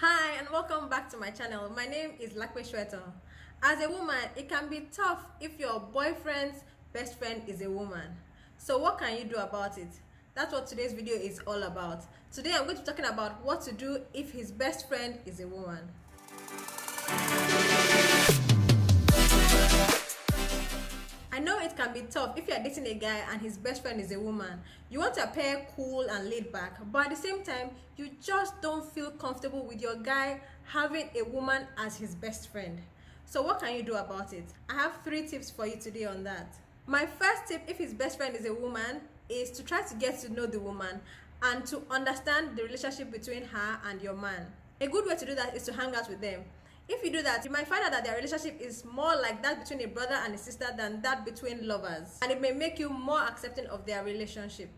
Hi and welcome back to my channel. My name is Lape Soetan. As a woman, it can be tough if your boyfriend's best friend is a woman. So what can you do about it? That's what today's video is all about. Today I'm going to be talking about what to do if his best friend is a woman. I know it can be tough if you're dating a guy and his best friend is a woman. You want to appear cool and laid back, but at the same time, you just don't feel comfortable with your guy having a woman as his best friend. So what can you do about it? I have 3 tips for you today on that. My first tip, if his best friend is a woman, is to try to get to know the woman and to understand the relationship between her and your man. A good way to do that is to hang out with them. If you do that, you might find out that their relationship is more like that between a brother and a sister than that between lovers, and it may make you more accepting of their relationship.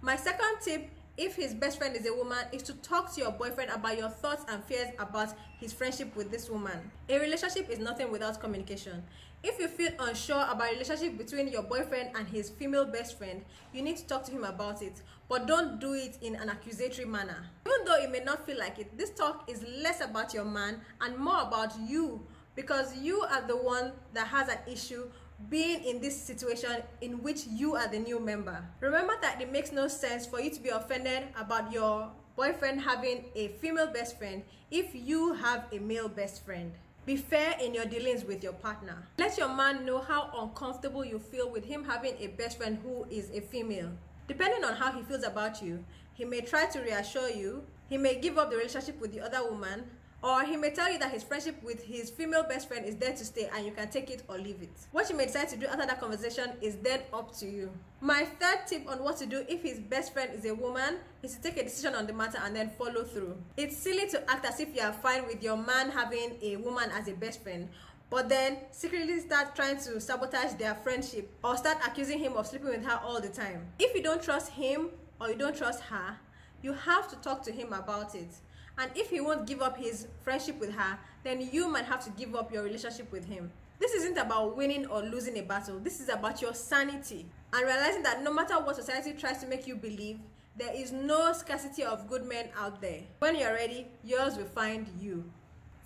My second tip, if his best friend is a woman, is to talk to your boyfriend about your thoughts and fears about his friendship with this woman. A relationship is nothing without communication. If you feel unsure about a relationship between your boyfriend and his female best friend, you need to talk to him about it, but don't do it in an accusatory manner. Even though it may not feel like it, this talk is less about your man and more about you, because you are the one that has an issue being in this situation in which you are the new member. Remember that it makes no sense for you to be offended about your boyfriend having a female best friend if you have a male best friend. Be fair in your dealings with your partner. Let your man know how uncomfortable you feel with him having a best friend who is a female. Depending on how he feels about you, he may try to reassure you, he may give up the relationship with the other woman, or he may tell you that his friendship with his female best friend is there to stay and you can take it or leave it. What you may decide to do after that conversation is then up to you. My third tip on what to do if his best friend is a woman is to take a decision on the matter and then follow through. It's silly to act as if you are fine with your man having a woman as a best friend, but then secretly start trying to sabotage their friendship or start accusing him of sleeping with her all the time. If you don't trust him or you don't trust her, you have to talk to him about it. And if he won't give up his friendship with her, then you might have to give up your relationship with him. This isn't about winning or losing a battle. This is about your sanity and realizing that no matter what society tries to make you believe, there is no scarcity of good men out there. When you're ready, yours will find you.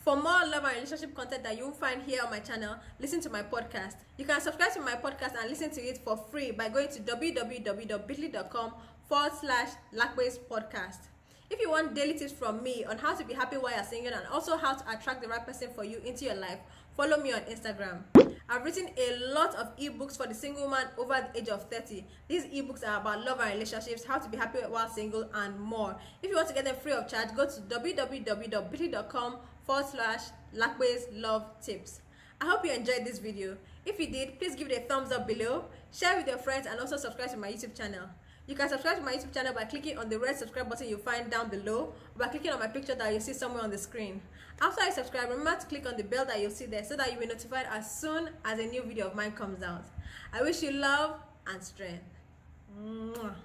For more love and relationship content that you'll find here on my channel, listen to my podcast. You can subscribe to my podcast and listen to it for free by going to www.bit.ly.com/LapeSpodcast. If you want daily tips from me on how to be happy while you're single and also how to attract the right person for you into your life, follow me on Instagram. I've written a lot of ebooks for the single man over the age of 30. These ebooks are about love and relationships, how to be happy while single, and more. If you want to get them free of charge, go to www.bit.com/LapeLoveTips. I hope you enjoyed this video. If you did, please give it a thumbs up below, share with your friends, and also subscribe to my YouTube channel. You can subscribe to my YouTube channel by clicking on the red subscribe button you'll find down below, or by clicking on my picture that you'll see somewhere on the screen. After you subscribe, remember to click on the bell that you'll see there so that you'll be notified as soon as a new video of mine comes out. I wish you love and strength. Mwah.